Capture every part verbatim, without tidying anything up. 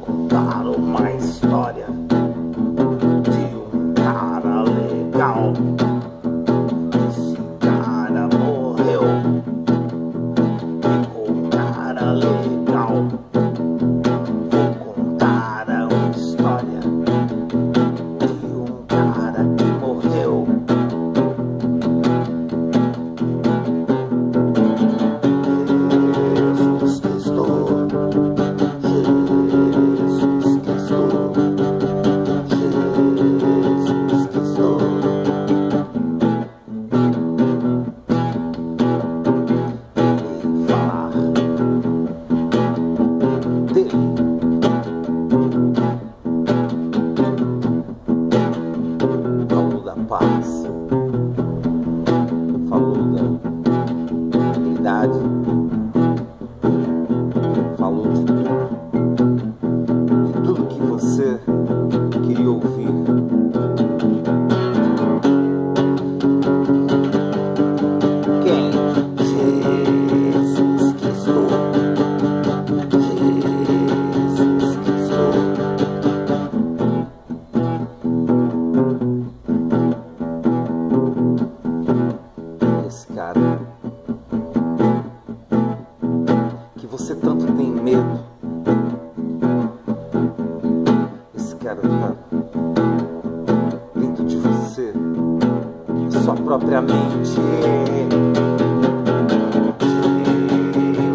Contar uma história de um cara legal. Esse cara morreu, ficou um cara legal. Vou contar uma história de um cara que morreu. Jesus Cristo. Paz, falou da habilidade, falou de tudo, de tudo que você queria ouvir. Quem? Jesus Cristo, Jesus Cristo. Cara, que você tanto tem medo, esse cara tá dentro de você, sua própria mente.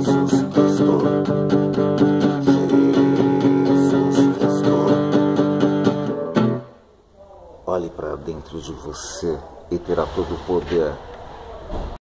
Jesus Cristo, Jesus Cristo. Olhe para dentro de você e terá todo o poder.